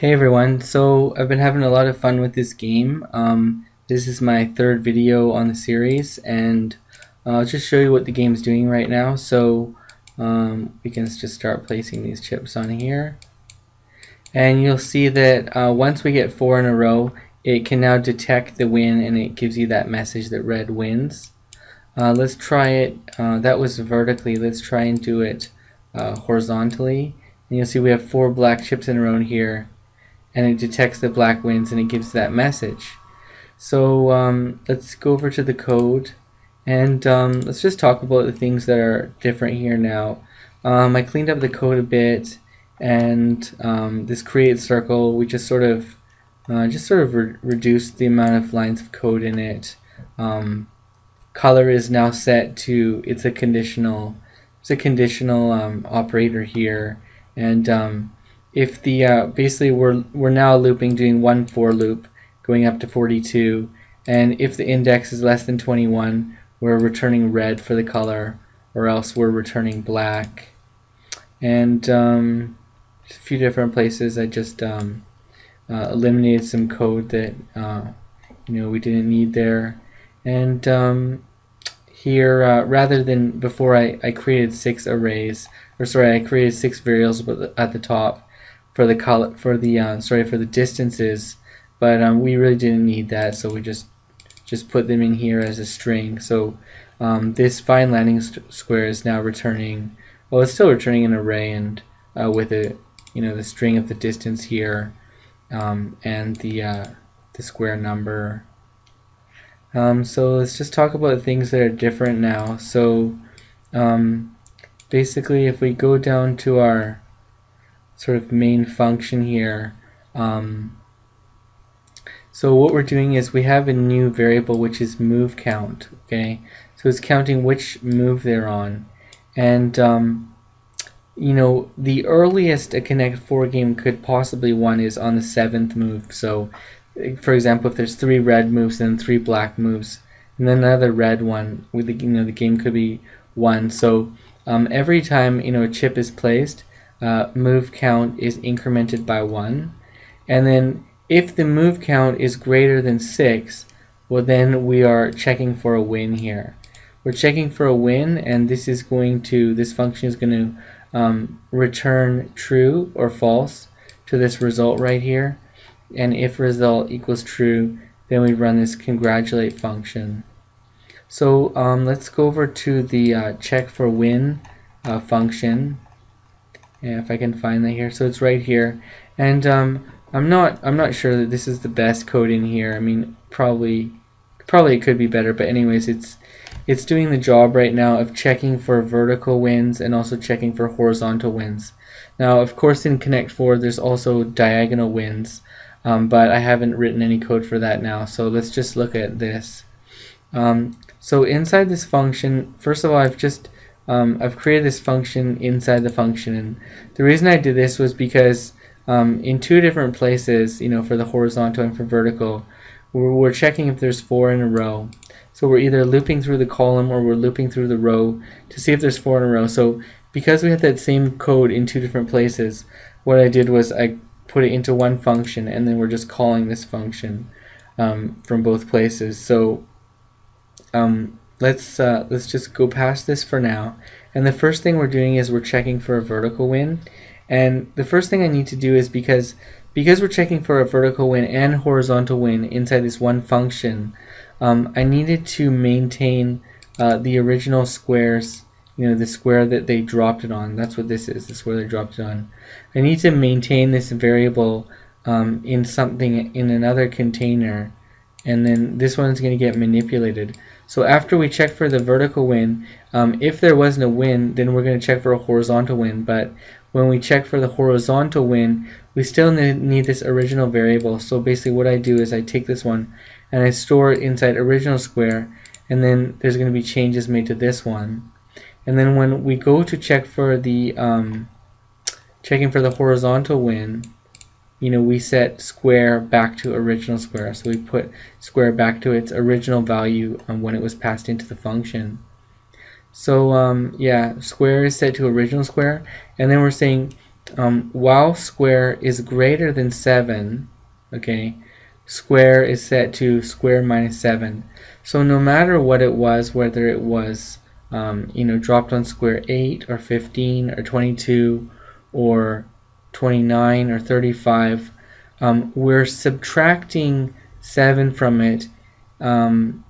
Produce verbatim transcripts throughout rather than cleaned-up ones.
Hey everyone, so I've been having a lot of fun with this game. Um, this is my third video on the series, and I'll just show you what the game's doing right now. So um, we can just start placing these chips on here. And you'll see that uh, once we get four in a row, it can now detect the win and it gives you that message that red wins. Uh, let's try it. Uh, that was vertically. Let's try and do it uh, horizontally. And you'll see we have four black chips in a row here. And it detects the black wins and it gives that message. So um, let's go over to the code and um, let's just talk about the things that are different here now. Um, I cleaned up the code a bit, and um, this create circle, we just sort of uh, just sort of re reduced the amount of lines of code in it. Um, color is now set to it's a conditional it's a conditional um, operator here, and um, if the uh, basically we're we're now looping, doing one for loop going up to forty-two, and if the index is less than twenty-one, we're returning red for the color, or else we're returning black. And um, a few different places I just um, uh, eliminated some code that uh, you know we didn't need there. And um, here, uh, rather than before, I I created six arrays, or sorry, I created six variables at the top for the color, for the uh, sorry for the distances, but um, we really didn't need that, so we just just put them in here as a string. So um, this fine landing square is now returning, well, it's still returning an array, and uh, with a you know the string of the distance here, um, and the uh, the square number. Um, so let's just talk about things that are different now. So um, basically, if we go down to our sort of main function here. Um, so what we're doing is we have a new variable which is move count. Okay, so it's counting which move they're on, and um, you know the earliest a Connect four game could possibly win is on the seventh move. So, for example, if there's three red moves and three black moves, and then another red one, with the, you know the game could be won. So um, every time you know a chip is placed, Uh, move count is incremented by one, and then if the move count is greater than six, well then we are checking for a win here. We're checking for a win, and this is going to this function is going to um, return true or false to this result right here, and if result equals true, then we run this congratulate function. So um, let's go over to the uh, check for win uh, function. Yeah, if I can find that here, so it's right here, and um, I'm not I'm not sure that this is the best code in here. I mean, probably probably it could be better, but anyways, it's it's doing the job right now of checking for vertical wins and also checking for horizontal wins. Now, of course, in Connect four, there's also diagonal wins, um, but I haven't written any code for that now. So let's just look at this. Um, so inside this function, first of all, I've just Um, I've created this function inside the function, and the reason I did this was because um, in two different places, you know, for the horizontal and for vertical, we're, we're checking if there's four in a row. So we're either looping through the column or we're looping through the row to see if there's four in a row. So because we had that same code in two different places, what I did was I put it into one function, and then we're just calling this function um, from both places. So um, Let's uh, let's just go past this for now. And the first thing we're doing is we're checking for a vertical win. And the first thing I need to do is because because we're checking for a vertical win and horizontal win inside this one function, um, I needed to maintain uh, the original squares. You know, the square that they dropped it on. That's what this is. The square they dropped it on. I need to maintain this variable um, in something in another container, and then this one's going to get manipulated. So after we check for the vertical win, um, if there wasn't a win, then we're going to check for a horizontal win. But when we check for the horizontal win, we still need this original variable. So basically what I do is I take this one and I store it inside original square, and then there's going to be changes made to this one. And then when we go to check for the um, checking for the horizontal win, you know, we set square back to original square. So we put square back to its original value um, when it was passed into the function. So um, yeah, square is set to original square, and then we're saying um, while square is greater than seven, okay, square is set to square minus seven. So no matter what it was, whether it was um, you know, dropped on square eight or fifteen or twenty-two or twenty-nine or thirty-five, um, we're subtracting seven from it. Um,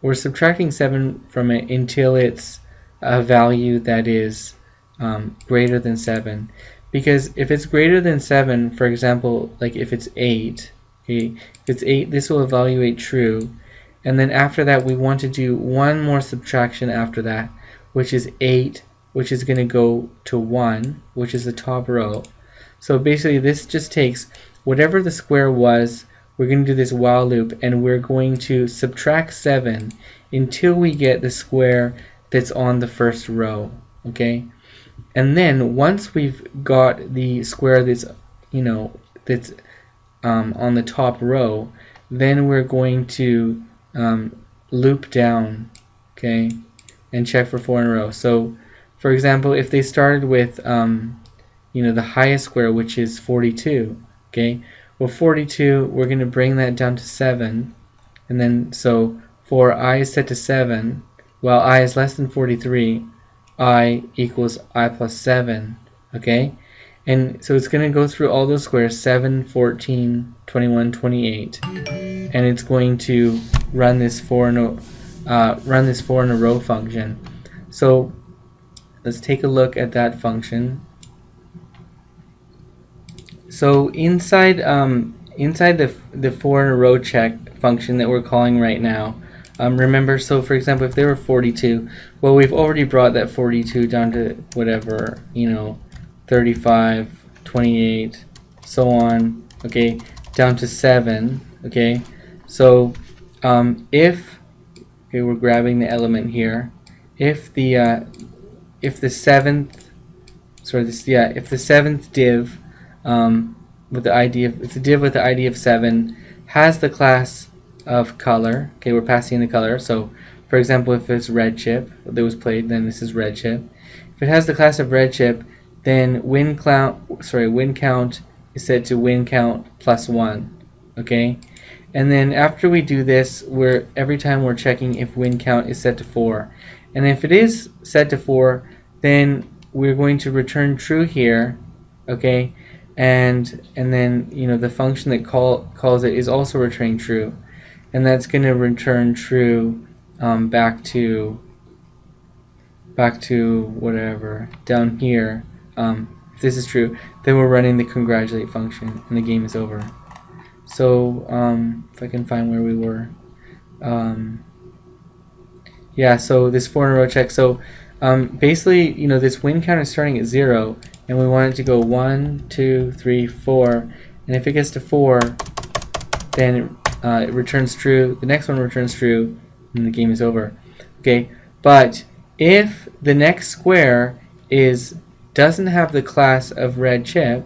we're subtracting seven from it until it's a value that is um, greater than seven. Because if it's greater than seven, for example, like if it's eight, okay, if it's eight, this will evaluate true. And then after that, we want to do one more subtraction after that, which is eight, which is going to go to one, which is the top row. So basically, this just takes whatever the square was, we're going to do this while loop, and we're going to subtract seven until we get the square that's on the first row, okay? And then once we've got the square that's, you know, that's um, on the top row, then we're going to um, loop down, okay, and check for four in a row. So, for example, if they started with, um, you know, the highest square, which is forty-two, okay? Well, forty-two, we're going to bring that down to seven, and then so for I is set to seven, while I is less than forty-three, I equals I plus seven, okay? And so it's going to go through all those squares, seven, fourteen, twenty-one, twenty-eight, and it's going to run this four in a, uh, run this four in a row function. So let's take a look at that function. So inside um, inside the the four in a row check function that we're calling right now, um, remember, so for example, if there were forty-two, well, we've already brought that forty-two down to whatever, you know, thirty-five, twenty-eight, so on, okay, down to seven, okay. So um, if, okay, we're grabbing the element here, if the uh, if the seventh, sorry, this yeah, if the seventh div Um, with the I D of, it's a div with the I D of seven, has the class of color. Okay, we're passing the color. So, for example, if it's red chip that was played, then this is red chip. If it has the class of red chip, then win count, sorry, win count is set to win count plus one. Okay, and then after we do this, we're every time we're checking if win count is set to four, and if it is set to four, then we're going to return true here. Okay. And and then, you know, the function that call calls it is also returning true, and that's going to return true um, back to back to whatever down here. Um, if this is true, then we're running the congratulate function, and the game is over. So um, if I can find where we were, um, yeah. So this four in a row check. So um, basically, you know, this win count is starting at zero. And we want it to go one, two, three, four, and if it gets to four, then uh, it returns true. The next one returns true, and the game is over. Okay, but if the next square is doesn't have the class of red chip,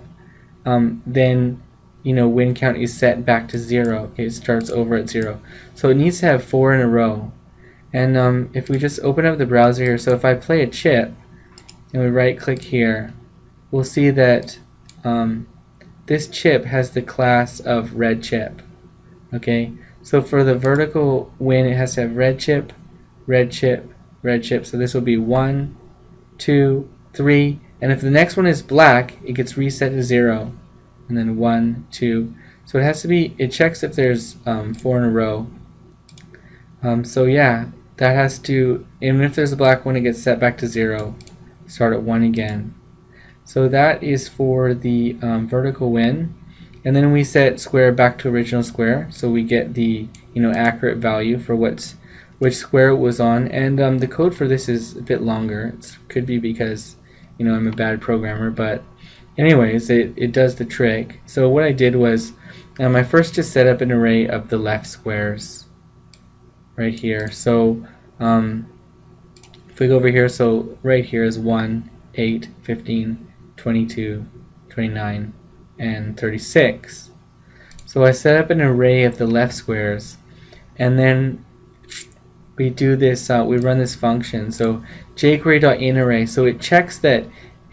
um, then, you know, win count is set back to zero. Okay, it starts over at zero. So it needs to have four in a row. And um, if we just open up the browser here, so if I play a chip and we right-click here, we'll see that um, this chip has the class of red chip. Okay, so for the vertical win, it has to have red chip, red chip, red chip. So this will be one, two, three, and if the next one is black, it gets reset to zero, and then one, two. So it has to be. It checks if there's um, four in a row. Um, so yeah, that has to. Even if there's a black one, it gets set back to zero. Start at one again. So that is for the um, vertical win, and then we set square back to original square, so we get the, you know, accurate value for what's which square it was on. And um, the code for this is a bit longer. It could be because, you know, I'm a bad programmer, but anyways, it it does the trick. So what I did was, um, I first just set up an array of the left squares right here. So um, if we go over here, so right here is one, eight, fifteen, twenty-two, twenty-nine, and thirty-six. So I set up an array of the left squares, and then we do this, uh, we run this function, so jQuery.inArray. So it checks that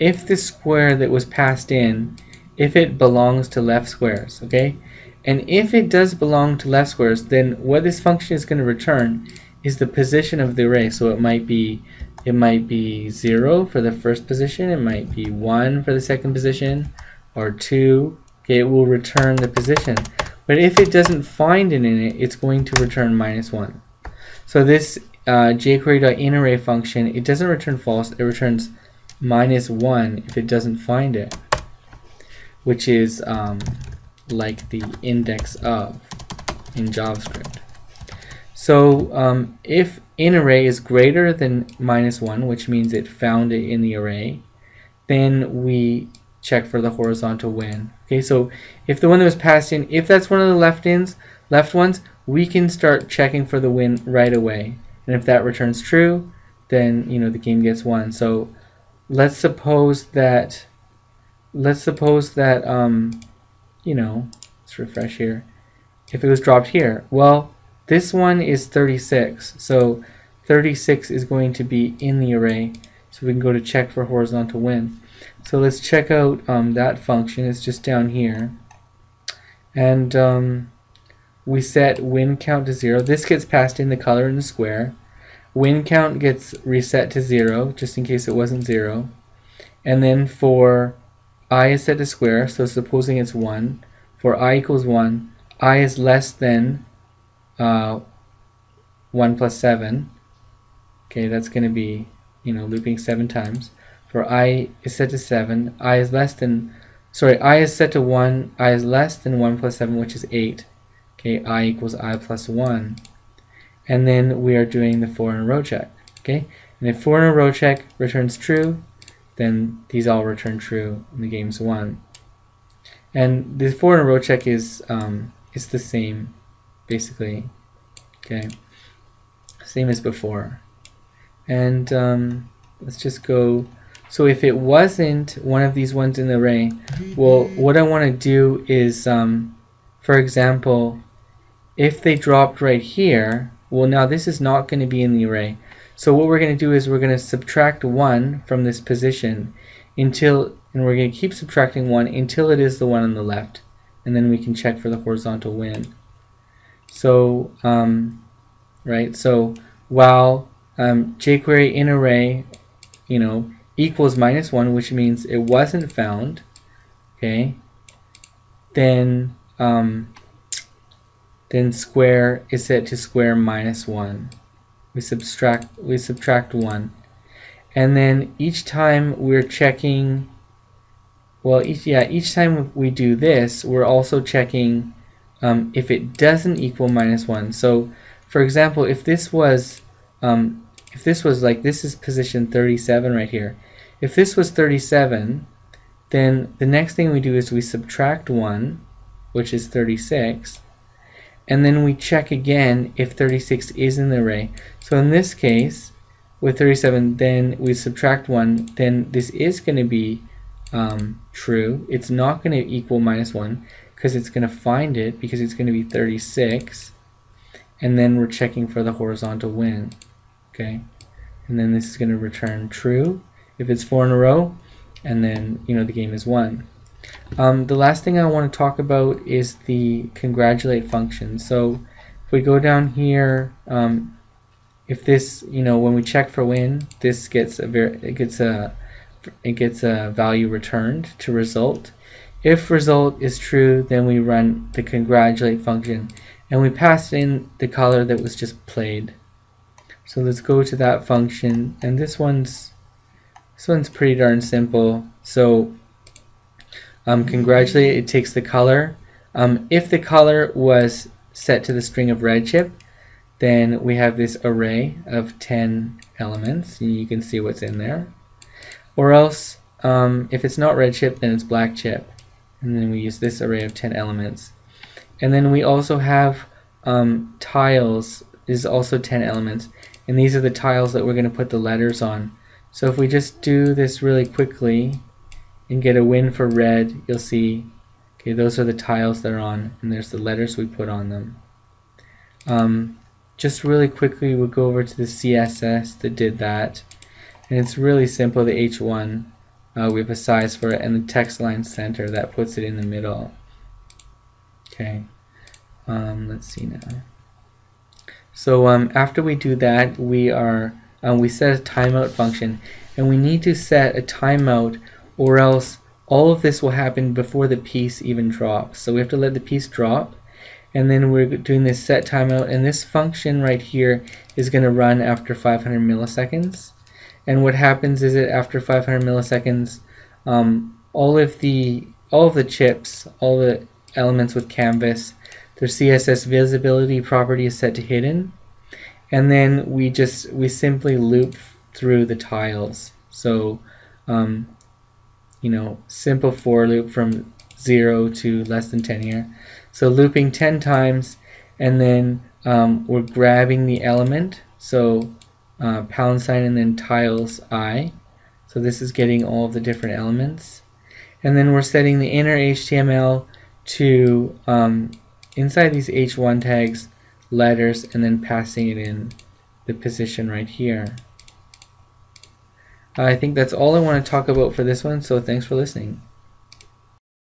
if the square that was passed in, if it belongs to left squares, okay? And if it does belong to left squares, then what this function is going to return is the position of the array. So it might be it might be zero for the first position, it might be one for the second position, or two. Okay, it will return the position. But if it doesn't find it in it, it's going to return minus one. So this uh, jQuery.inArray function, it doesn't return false, it returns minus one if it doesn't find it, which is um, like the index of in JavaScript. So um, if in array is greater than minus one, which means it found it in the array, then we check for the horizontal when. Okay, so if the one that was passed in, if that's one of the left ins, left ones, we can start checking for the when right away. And if that returns true, then you know the game gets won. So let's suppose that let's suppose that um, you know, let's refresh here. If it was dropped here, well, this one is thirty-six, so thirty-six is going to be in the array. So we can go to check for horizontal when. So let's check out um, that function. It's just down here, and um, we set when count to zero. This gets passed in the color and the square. When count gets reset to zero, just in case it wasn't zero. And then for I is set to square, so supposing it's one, for I equals one, I is less than uh, one plus seven. Okay, that's going to be, you know, looping seven times. For I is set to seven, I is less than, sorry, I is set to one, I is less than one plus seven, which is eight. Okay, I equals I plus one. And then we are doing the four in a row check. Okay, and if four in a row check returns true, then these all return true and the game's won. And the four in a row check is um, it's the same, basically. Okay, same as before. And um, let's just go. So if it wasn't one of these ones in the array, well, what I want to do is, um, for example, if they dropped right here, well, now this is not going to be in the array. So what we're going to do is we're going to subtract one from this position until, and we're going to keep subtracting one until it is the one on the left, and then we can check for the horizontal when. So, um, right, so while um, jQuery in array, you know, equals minus one, which means it wasn't found, okay, then um, then square is set to square minus one. We subtract we subtract one, and then each time we're checking, well, each, yeah, each time we do this, we're also checking um, if it doesn't equal minus one. So, for example, if this was um, if this was like, this is position thirty-seven right here. If this was thirty-seven, then the next thing we do is we subtract one, which is thirty-six. And then we check again if thirty-six is in the array. So in this case, with thirty-seven, then we subtract one, then this is going to be um, true. It's not going to equal minus one because it's going to find it, because it's going to be thirty-six. And then we're checking for the horizontal when. Okay, and then this is going to return true if it's four in a row, and then you know the game is won. Um, the last thing I want to talk about is the congratulate function. So if we go down here, um, if this, you know, when we check for win, this gets a ver it gets a it gets a value returned to result. If result is true, then we run the congratulate function, and we pass in the color that was just played. So let's go to that function, and this one's this one's pretty darn simple. So Um, congratulate, it takes the color. Um, if the color was set to the string of red chip, then we have this array of ten elements, and you can see what's in there. Or else, um, if it's not red chip, then it's black chip. And then we use this array of ten elements. And then we also have um, tiles, this is also ten elements. And these are the tiles that we're going to put the letters on. So if we just do this really quickly, and get a win for red, you'll see, okay, those are the tiles they're on, and there's the letters we put on them. Um, just really quickly, we'll go over to the C S S that did that, and it's really simple, the H one. Uh, we have a size for it and the text line center that puts it in the middle. Okay, um, let's see now. So um, after we do that, we are um, we set a timeout function, and we need to set a timeout, or else all of this will happen before the piece even drops. So we have to let the piece drop, and then we're doing this set timeout, and this function right here is going to run after five hundred milliseconds. And what happens is that after five hundred milliseconds, um, all of the all of the chips, all the elements with canvas, their C S S visibility property is set to hidden, and then we just we simply loop through the tiles. So, um, you know, simple for loop from zero to less than ten here. So looping ten times, and then um, we're grabbing the element. So Uh, pound sign and then tiles I. So this is getting all of the different elements, and then we're setting the inner H T M L to um, inside these H one tags letters, and then passing it in the position right here. I think that's all I want to talk about for this one, so thanks for listening.